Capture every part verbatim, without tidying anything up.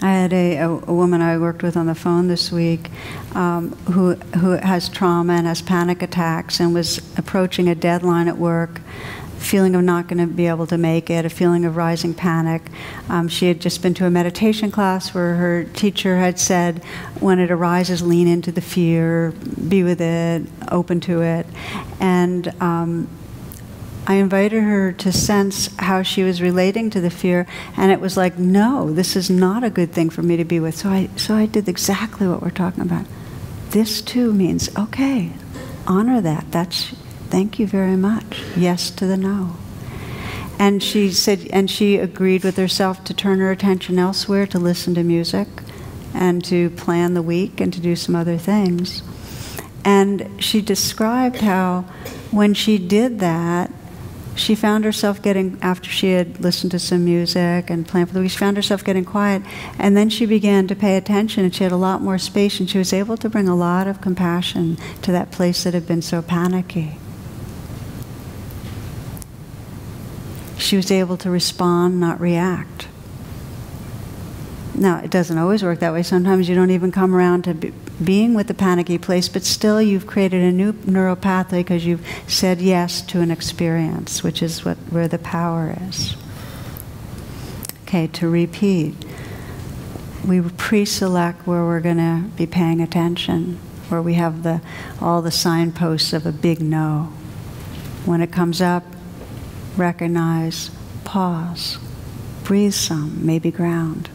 I had a, a, a woman I worked with on the phone this week um, who, who has trauma and has panic attacks and was approaching a deadline at work, feeling of not going to be able to make it, a feeling of rising panic. Um, she had just been to a meditation class where her teacher had said, when it arises, lean into the fear, be with it, open to it. And um, I invited her to sense how she was relating to the fear, and it was like, no, this is not a good thing for me to be with. So I, so I did exactly what we're talking about. This too means, okay, honor that. That's, thank you very much. Yes to the no. And she said, and she agreed with herself to turn her attention elsewhere, to listen to music, and to plan the week, and to do some other things. And she described how when she did that, she found herself getting, after she had listened to some music and planned for the week, she found herself getting quiet, and then she began to pay attention, and she had a lot more space, and she was able to bring a lot of compassion to that place that had been so panicky. She was able to respond, not react. Now, it doesn't always work that way. Sometimes you don't even come around to be, being with the panicky place, but still you've created a new neural pathway because you've said yes to an experience, which is what, where the power is. Okay, to repeat, we pre-select where we're going to be paying attention, where we have the, all the signposts of a big no. When it comes up, recognize, pause, breathe some, maybe ground.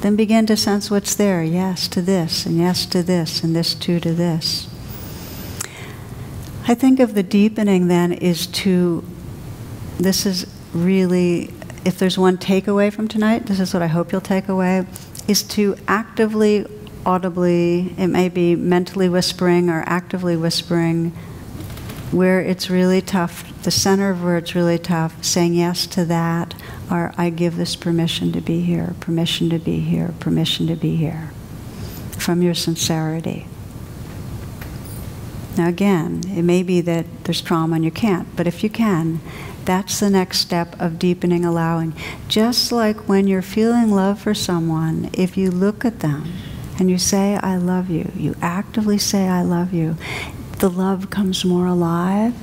Then begin to sense what's there, yes to this, and yes to this, and this too to this. I think of the deepening then is to, this is really, if there's one takeaway from tonight, this is what I hope you'll take away, is to actively, audibly, it may be mentally whispering or actively whispering, where it's really tough, the center of where it's really tough, saying yes to that, or I give this permission to be here, permission to be here, permission to be here, from your sincerity. Now again, it may be that there's trauma and you can't, but if you can, that's the next step of deepening allowing. Just like when you're feeling love for someone, if you look at them and you say, I love you, you actively say, I love you, the love comes more alive.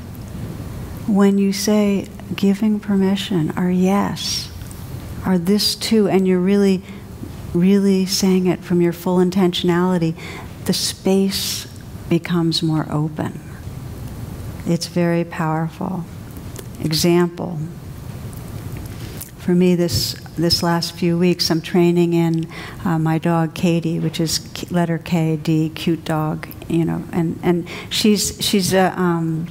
When you say giving permission or yes or this too, and you're really, really saying it from your full intentionality, the space becomes more open. It's very powerful. Example. For me, this, this last few weeks, I'm training in uh, my dog, Katie, which is letter K, D, cute dog, you know, and, and she's, she's, a, um,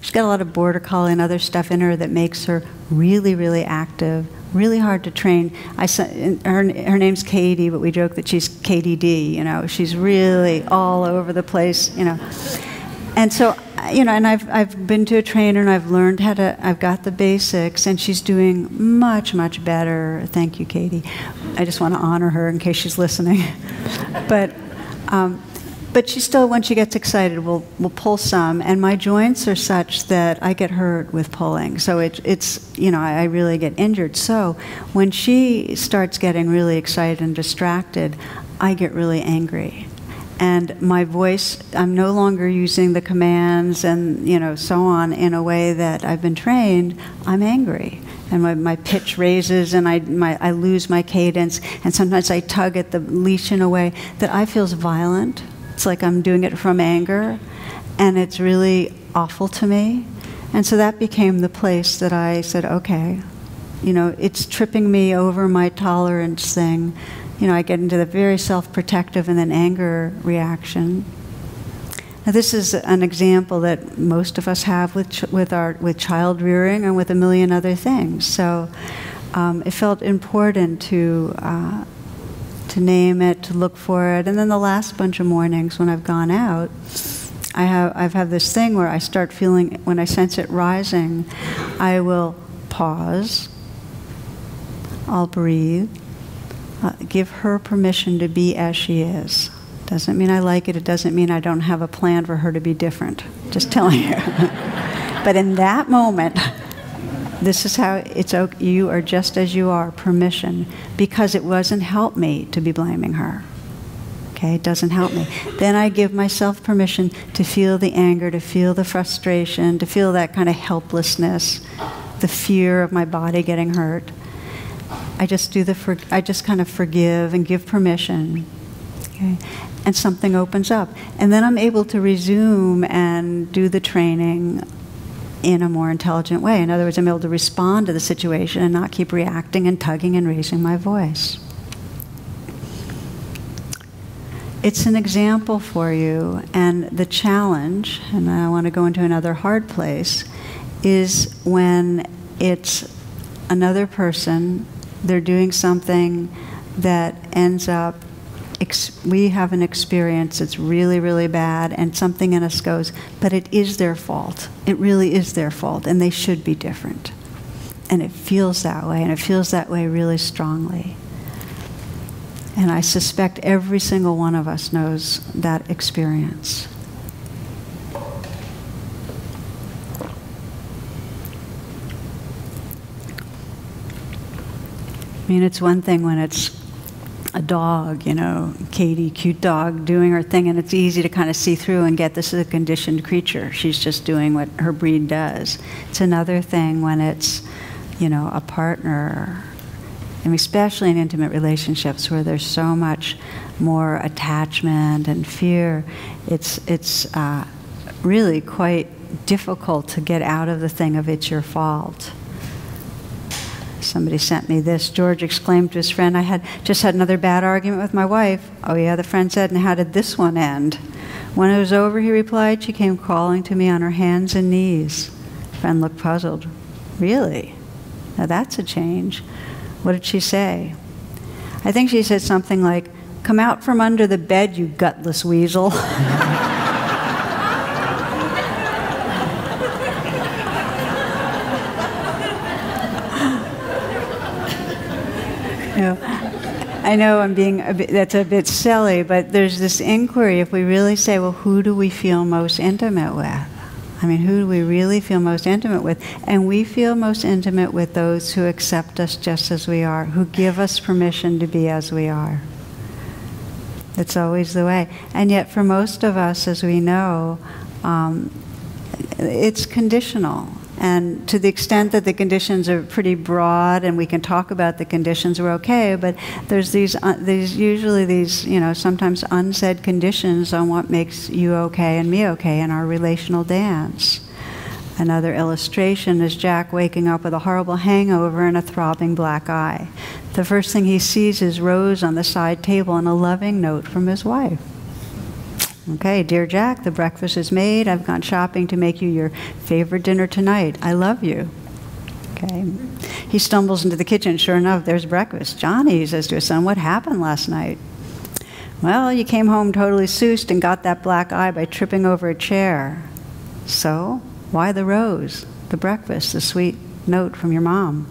she's got a lot of border collie and other stuff in her that makes her really, really active, really hard to train. I, her, her name's Katie, but we joke that she's K D D, you know, she's really all over the place, you know. And so, you know, and I've, I've been to a trainer and I've learned how to, I've got the basics, and she's doing much, much better. Thank you, Katie. I just want to honor her in case she's listening. but, um, but she still, when she gets excited, we'll, we'll pull some, and my joints are such that I get hurt with pulling. So it, it's, you know, I, I really get injured. So when she starts getting really excited and distracted, I get really angry. And my voice, I'm no longer using the commands and, you know, so on in a way that I've been trained. I'm angry. And my, my pitch raises, and I, my, I lose my cadence. And sometimes I tug at the leash in a way that I feels violent. It's like I'm doing it from anger. And it's really awful to me. And so that became the place that I said, okay, you know, it's tripping me over my tolerance thing. You know, I get into the very self-protective and then anger reaction. Now, this is an example that most of us have with ch with our with child rearing and with a million other things. So, um, it felt important to uh, to name it, to look for it, and then the last bunch of mornings when I've gone out, I have I've had this thing where I start feeling, when I sense it rising, I will pause. I'll breathe. Uh, give her permission to be as she is. Doesn't mean I like it. It doesn't mean I don't have a plan for her to be different. Just telling you. But in that moment, This is how it's okay. You are just as you are, permission, because it doesn't help me to be blaming her. Okay, it doesn't help me. Then I give myself permission to feel the anger, to feel the frustration, to feel that kind of helplessness, the fear of my body getting hurt. I just do the for, I just kind of forgive and give permission. Okay? And something opens up. And then I'm able to resume and do the training in a more intelligent way. In other words, I'm able to respond to the situation and not keep reacting and tugging and raising my voice. It's an example for you, and the challenge, and I want to go into another hard place, is when it's another person, they're doing something that ends up, ex we have an experience that's really, really bad, and something in us goes, but it is their fault. It really is their fault, and they should be different. And it feels that way, and it feels that way really strongly. And I suspect every single one of us knows that experience. I mean, it's one thing when it's a dog, you know, Katie, cute dog, doing her thing, and it's easy to kind of see through and get this is a conditioned creature. She's just doing what her breed does. It's another thing when it's, you know, a partner, and especially in intimate relationships where there's so much more attachment and fear, it's, it's uh, really quite difficult to get out of the thing of it's your fault. Somebody sent me this. George exclaimed to his friend, I had just had another bad argument with my wife. Oh yeah, the friend said, and how did this one end? When it was over, he replied, she came crawling to me on her hands and knees. The friend looked puzzled. Really? Now that's a change. What did she say? I think she said something like, come out from under the bed, you gutless weasel. You know, I know I'm being a bit, that's a bit silly, but there's this inquiry if we really say, well, who do we feel most intimate with? I mean, who do we really feel most intimate with? And we feel most intimate with those who accept us just as we are, who give us permission to be as we are. It's always the way. And yet for most of us, as we know, um, it's conditional. And to the extent that the conditions are pretty broad and we can talk about the conditions, we're okay, but there's these, uh, these usually these, you know, sometimes unsaid conditions on what makes you okay and me okay in our relational dance. Another illustration is Jack waking up with a horrible hangover and a throbbing black eye. The first thing he sees is Rose on the side table and a loving note from his wife. Okay, dear Jack, the breakfast is made. I've gone shopping to make you your favorite dinner tonight. I love you. Okay. He stumbles into the kitchen. Sure enough, there's breakfast. Johnny, he says to his son, what happened last night? Well, you came home totally soused and got that black eye by tripping over a chair. So, why the rose, the breakfast, the sweet note from your mom?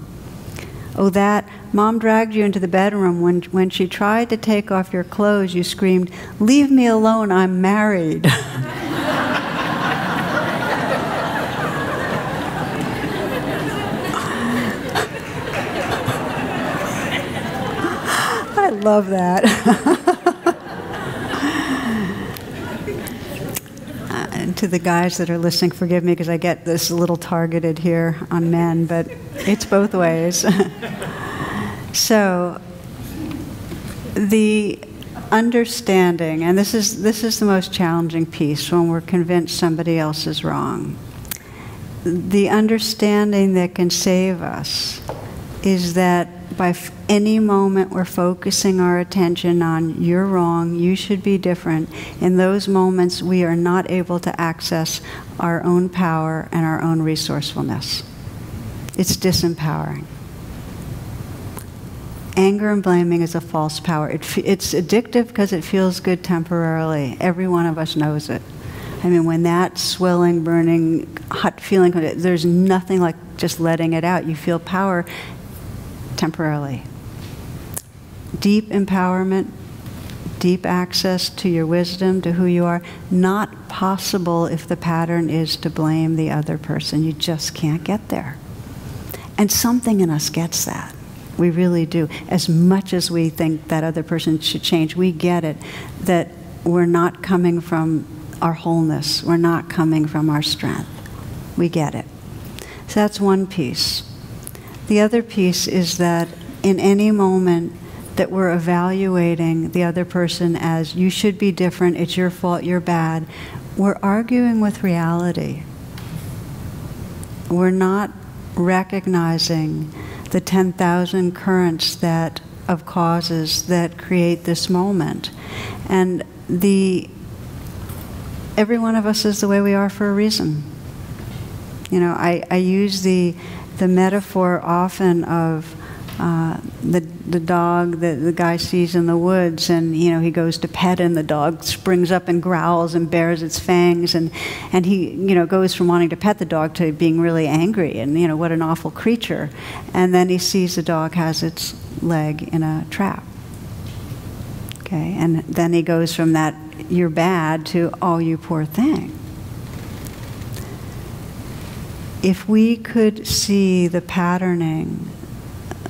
Oh, that, Mom dragged you into the bedroom. When, when she tried to take off your clothes, you screamed, leave me alone, I'm married. I love that. uh, and to the guys that are listening, forgive me because I get this a little targeted here on men, but it's both ways. So the understanding, and this is, this is the most challenging piece when we're convinced somebody else is wrong. The understanding that can save us is that by f any moment we're focusing our attention on you're wrong, you should be different, in those moments we are not able to access our own power and our own resourcefulness. It's disempowering. Anger and blaming is a false power. It f it's addictive because it feels good temporarily. Every one of us knows it. I mean, when that swelling, burning, hot feeling, there's nothing like just letting it out. You feel power temporarily. Deep empowerment, deep access to your wisdom, to who you are, not possible if the pattern is to blame the other person. You just can't get there. And something in us gets that. We really do. As much as we think that other person should change, we get it, that we're not coming from our wholeness. We're not coming from our strength. We get it. So that's one piece. The other piece is that in any moment that we're evaluating the other person as, you should be different, it's your fault, you're bad, we're arguing with reality. We're not recognizing the ten thousand currents that of causes that create this moment. And the, every one of us is the way we are for a reason. You know, I, I use the, the metaphor often of uh, the, the dog that the guy sees in the woods, and you know, he goes to pet and the dog springs up and growls and bares its fangs, and, and he you know, goes from wanting to pet the dog to being really angry and you know, what an awful creature. And then he sees the dog has its leg in a trap. Okay, and then he goes from that you're bad to oh, you poor thing. If we could see the patterning,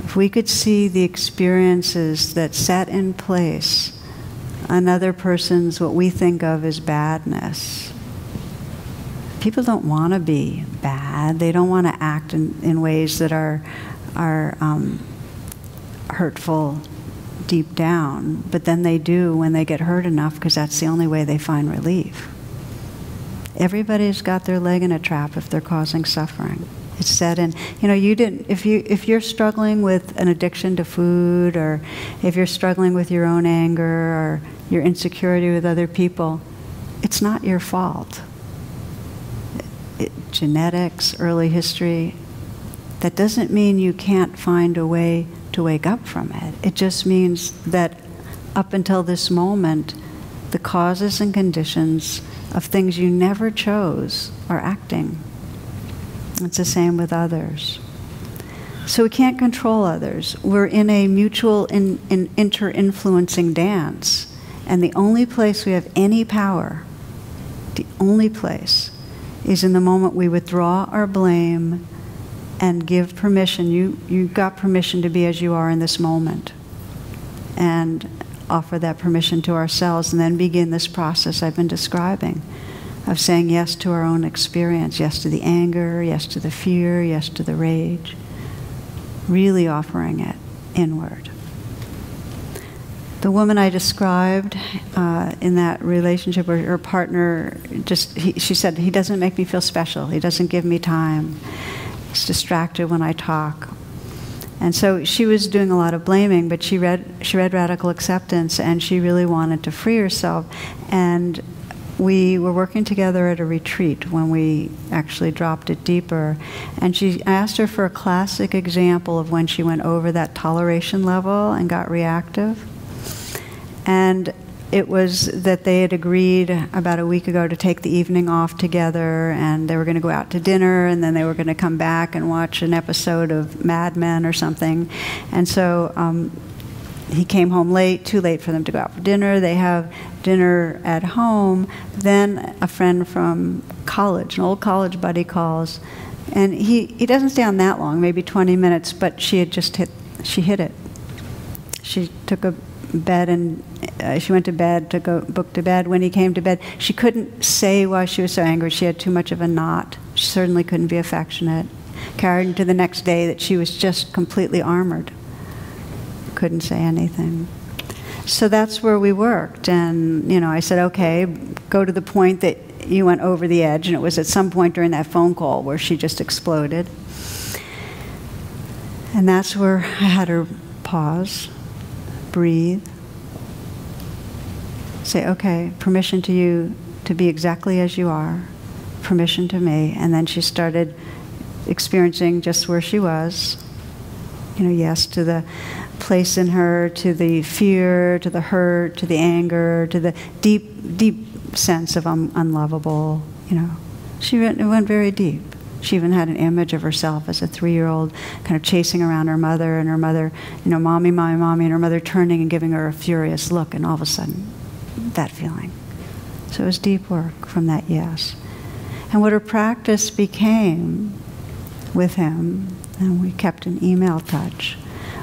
if we could see the experiences that set in place another person's what we think of as badness. People don't want to be bad. They don't want to act in, in ways that are, are um, hurtful deep down, but then they do when they get hurt enough, because that's the only way they find relief. Everybody's got their leg in a trap if they're causing suffering. It's set in. You know, you didn't, if, you, if you're struggling with an addiction to food, or if you're struggling with your own anger or your insecurity with other people, it's not your fault. It, genetics, early history, that doesn't mean you can't find a way to wake up from it. It just means that up until this moment, the causes and conditions of things you never chose are acting. It's the same with others. So we can't control others. We're in a mutual in, in inter-influencing dance, and the only place we have any power, the only place, is in the moment we withdraw our blame and give permission. You, you got permission to be as you are in this moment. And offer that permission to ourselves, and then begin this process I've been describing of saying yes to our own experience, yes to the anger, yes to the fear, yes to the rage, really offering it inward. The woman I described uh, in that relationship, or her partner, just he, she said, he doesn't make me feel special, he doesn't give me time, he's distracted when I talk. And so she was doing a lot of blaming, but she read, she read Radical Acceptance, and she really wanted to free herself. And we were working together at a retreat when we actually dropped it deeper. And she asked her for a classic example of when she went over that toleration level and got reactive. And it was that they had agreed about a week ago to take the evening off together, and they were going to go out to dinner, and then they were going to come back and watch an episode of Mad Men or something. And so um, he came home late, too late for them to go out for dinner. They have dinner at home. Then a friend from college, an old college buddy, calls, and he, he doesn't stay on that long, maybe twenty minutes, but she had just hit, she hit it. She took a bed and uh, she went to bed to go book to bed. When he came to bed, she couldn't say why she was so angry. She had too much of a knot. She certainly couldn't be affectionate. Carried into the next day that she was just completely armored. Couldn't say anything. So that's where we worked, and you know, I said, okay, go to the point that you went over the edge, and it was at some point during that phone call where she just exploded. And that's where I had her pause. Breathe. Say, okay, permission to you to be exactly as you are, permission to me. And then she started experiencing just where she was. You know, yes to the place in her, to the fear, to the hurt, to the anger, to the deep, deep sense of un unlovable, you know. She went, went very deep. She even had an image of herself as a three-year-old kind of chasing around her mother, and her mother, you know, mommy, mommy, mommy, and her mother turning and giving her a furious look, and all of a sudden, that feeling. So it was deep work from that yes. And what her practice became with him, and we kept an email touch,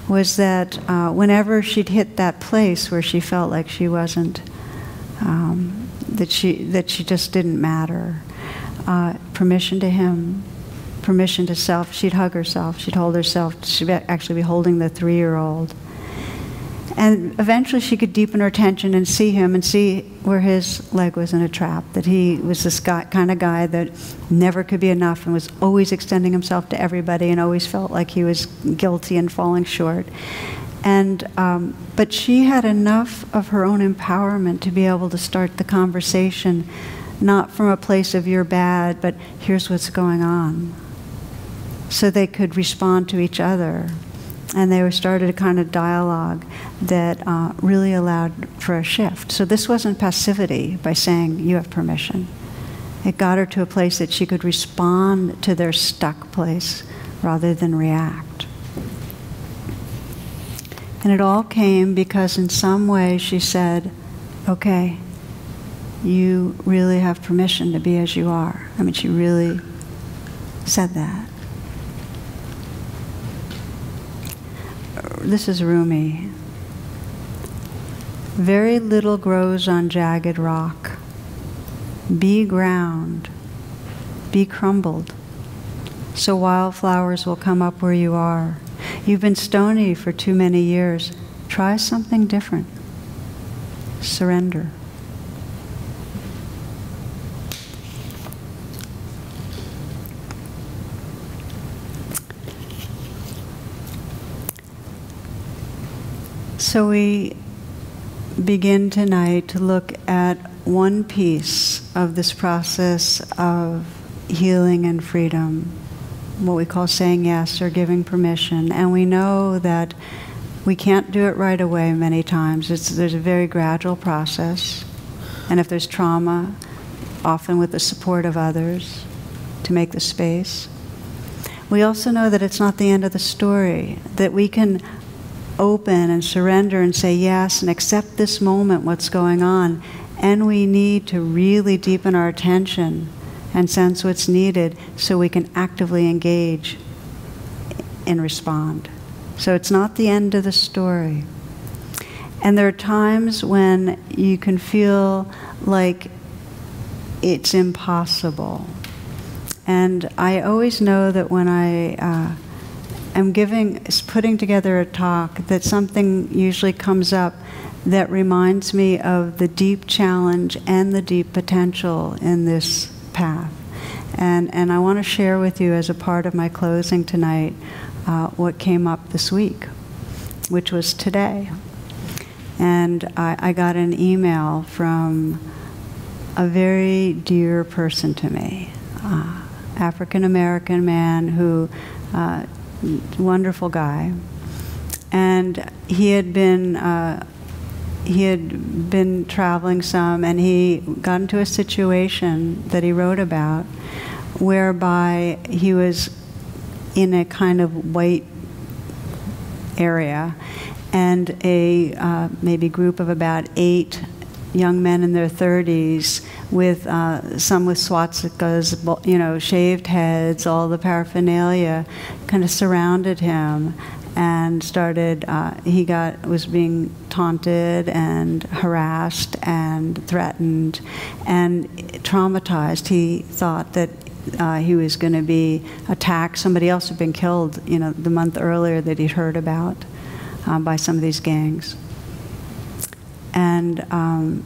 was that uh, whenever she'd hit that place where she felt like she wasn't, um, that she that she just didn't matter, uh, permission to him, permission to self. She'd hug herself. She'd hold herself. She'd actually be holding the three-year-old. And eventually she could deepen her attention and see him and see where his leg was in a trap, that he was this guy, kind of guy that never could be enough and was always extending himself to everybody and always felt like he was guilty and falling short. And, um, but she had enough of her own empowerment to be able to start the conversation, not from a place of you're bad, but here's what's going on. So they could respond to each other. And they were started a kind of dialogue that uh, really allowed for a shift. So this wasn't passivity by saying, you have permission. It got her to a place that she could respond to their stuck place rather than react. And it all came because in some way she said, okay, you really have permission to be as you are. I mean, she really said that. This is Rumi. Very little grows on jagged rock. Be ground, be crumbled, so wildflowers will come up where you are. You've been stony for too many years. Try something different. Surrender. So we begin tonight to look at one piece of this process of healing and freedom, what we call saying yes or giving permission. And we know that we can't do it right away many times. It's, there's a very gradual process. And if there's trauma, often with the support of others to make the space. We also know that it's not the end of the story, that we can open and surrender and say yes and accept this moment, what's going on. And we need to really deepen our attention and sense what's needed so we can actively engage and respond. So it's not the end of the story. And there are times when you can feel like it's impossible. And I always know that when I uh, I'm giving, putting together a talk, that something usually comes up that reminds me of the deep challenge and the deep potential in this path. And, and I want to share with you as a part of my closing tonight uh, what came up this week, which was today. And I, I got an email from a very dear person to me, uh, African-American man who uh, wonderful guy, and he had been uh, he had been traveling some, and he got into a situation that he wrote about, whereby he was in a kind of white area, and a uh, maybe group of about eight young men in their thirties, with uh, some with swastikas, you know, shaved heads, all the paraphernalia, kind of surrounded him, and started. Uh, he got was being taunted and harassed and threatened, and traumatized. He thought that uh, he was going to be attacked. Somebody else had been killed, you know, the month earlier that he'd heard about uh, by some of these gangs. And um,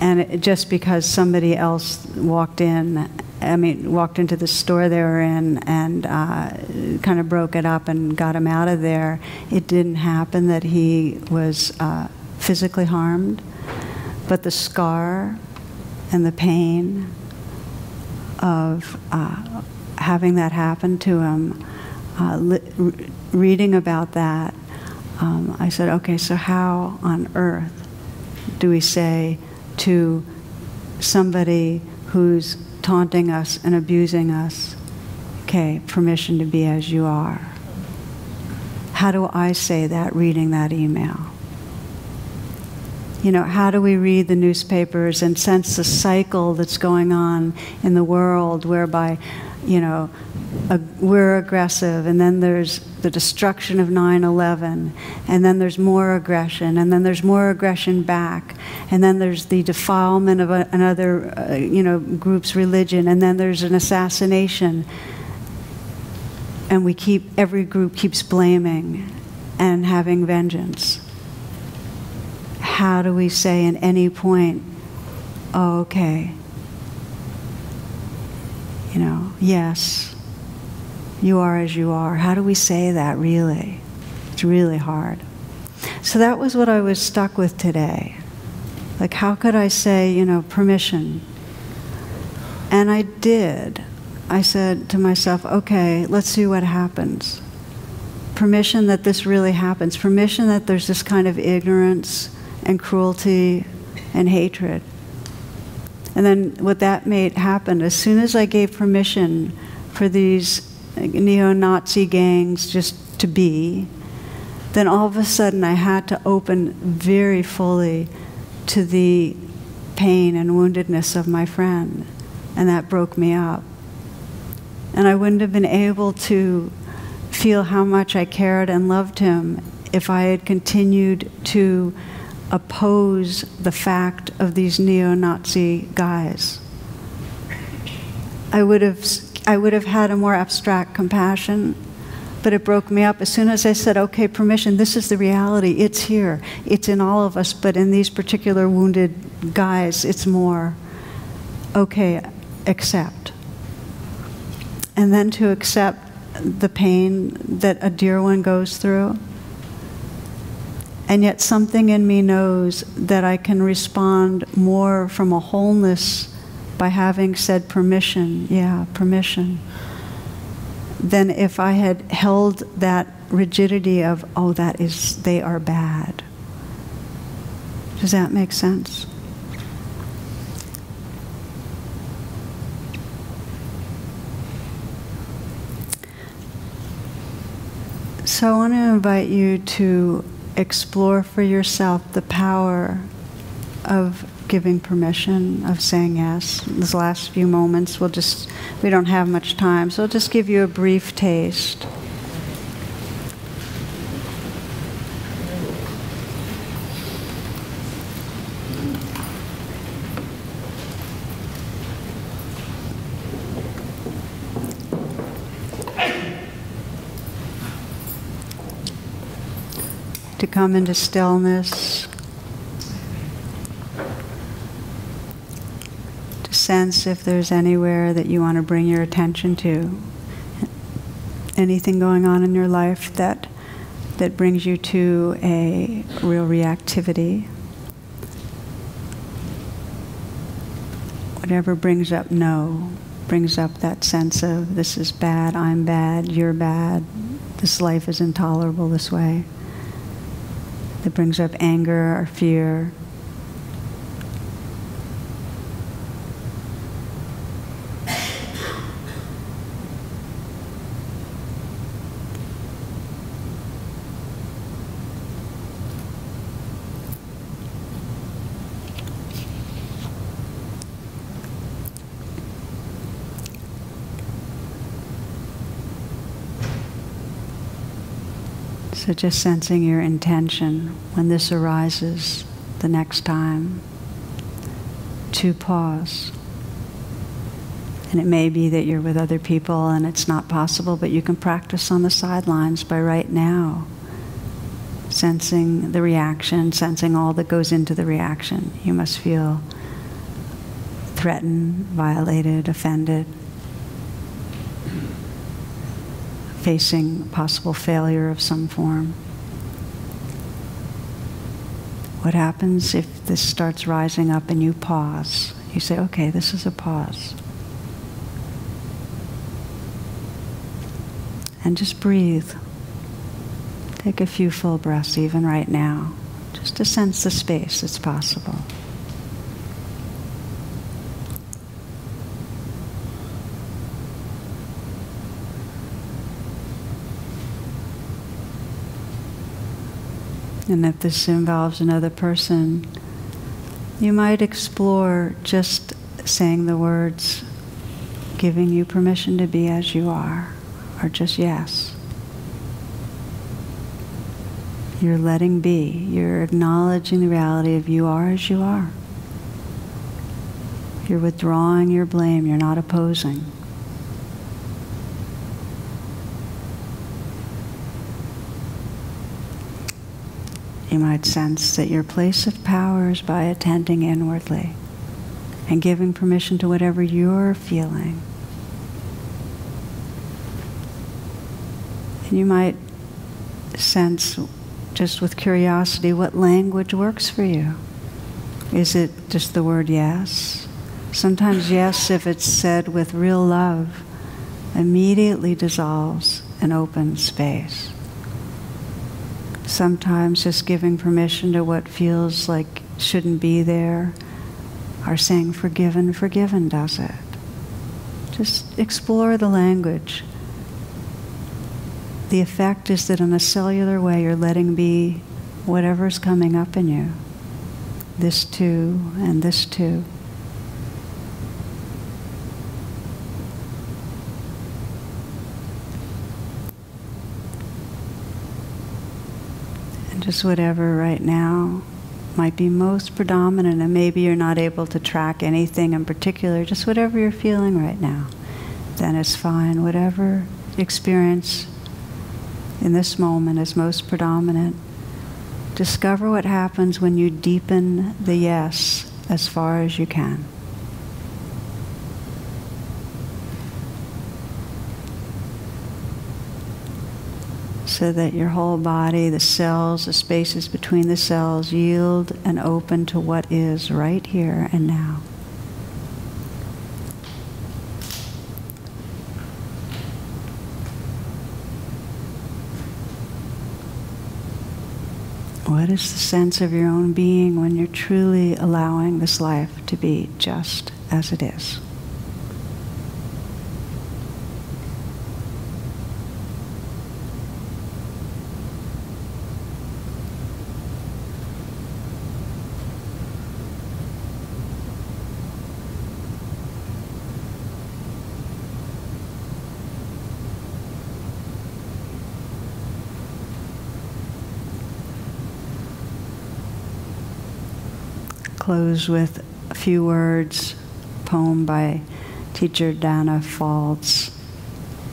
and it, just because somebody else walked in, I mean, walked into the store they were in and uh, kind of broke it up and got him out of there, it didn't happen that he was uh, physically harmed, but the scar and the pain of uh, having that happen to him, uh, reading about that, um, I said, okay, so how on earth do we say to somebody who's taunting us and abusing us, okay, permission to be as you are? How do I say that reading that email? You know, how do we read the newspapers and sense the cycle that's going on in the world, whereby you know, a, we're aggressive, and then there's the destruction of nine eleven, and then there's more aggression, and then there's more aggression back, and then there's the defilement of a, another, uh, you know, group's religion, and then there's an assassination. And we keep, every group keeps blaming and having vengeance. How do we say at any point, oh, okay, you know, yes, you are as you are. How do we say that, really? It's really hard. So that was what I was stuck with today. Like, how could I say, you know, permission? And I did. I said to myself, okay, let's see what happens. Permission that this really happens. Permission that there's this kind of ignorance and cruelty and hatred. And then what that made happen, as soon as I gave permission for these neo-Nazi gangs just to be, then all of a sudden I had to open very fully to the pain and woundedness of my friend. And that broke me up. And I wouldn't have been able to feel how much I cared and loved him if I had continued to oppose the fact of these neo-Nazi guys. I would have, I would have had a more abstract compassion, but it broke me up. As soon as I said, okay, permission, this is the reality, it's here, it's in all of us, but in these particular wounded guys, it's more, okay, accept. And then to accept the pain that a dear one goes through. And yet something in me knows that I can respond more from a wholeness by having said permission, yeah, permission, than if I had held that rigidity of, oh, that is, they are bad. Does that make sense? So I want to invite you to explore for yourself the power of giving permission, of saying yes. These last few moments, we'll just, we don't have much time, so I'll just give you a brief taste. To come into stillness, to sense if there's anywhere that you want to bring your attention to, anything going on in your life that, that brings you to a real reactivity, whatever brings up no, brings up that sense of this is bad, I'm bad, you're bad, this life is intolerable this way. That brings up anger or fear. So just sensing your intention when this arises the next time to pause. And it may be that you're with other people and it's not possible, but you can practice on the sidelines by right now, sensing the reaction, sensing all that goes into the reaction. You must feel threatened, violated, offended, facing possible failure of some form. What happens if this starts rising up and you pause? You say, okay, this is a pause. And just breathe. Take a few full breaths even right now, just to sense the space that's possible. And if this involves another person, you might explore just saying the words, giving you permission to be as you are, or just yes. You're letting be. You're acknowledging the reality of you are as you are. You're withdrawing your blame. You're not opposing. You might sense that your place of power is by attending inwardly and giving permission to whatever you're feeling. And you might sense, just with curiosity, what language works for you. Is it just the word yes? Sometimes yes, if it's said with real love, immediately dissolves an open space. Sometimes just giving permission to what feels like shouldn't be there, or saying forgiven, forgiven does it. Just explore the language. The effect is that in a cellular way, you're letting be whatever's coming up in you. This too, and this too. Just whatever right now might be most predominant, and maybe you're not able to track anything in particular, just whatever you're feeling right now, then it's fine. Whatever experience in this moment is most predominant, discover what happens when you deepen the yes as far as you can. So that your whole body, the cells, the spaces between the cells yield and open to what is right here and now. What is the sense of your own being when you're truly allowing this life to be just as it is? Close with a few words, a poem by teacher Dana Faulds.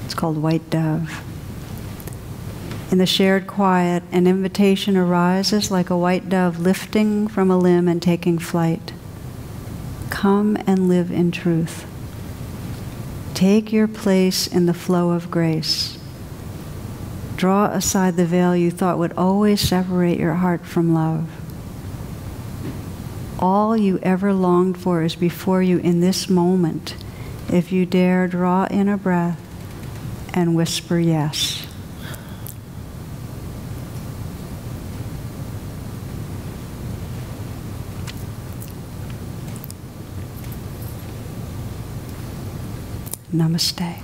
It's called White Dove. In the shared quiet, an invitation arises like a white dove lifting from a limb and taking flight. Come and live in truth. Take your place in the flow of grace. Draw aside the veil you thought would always separate your heart from love. All you ever longed for is before you in this moment. If you dare, draw in a breath and whisper yes. Namaste.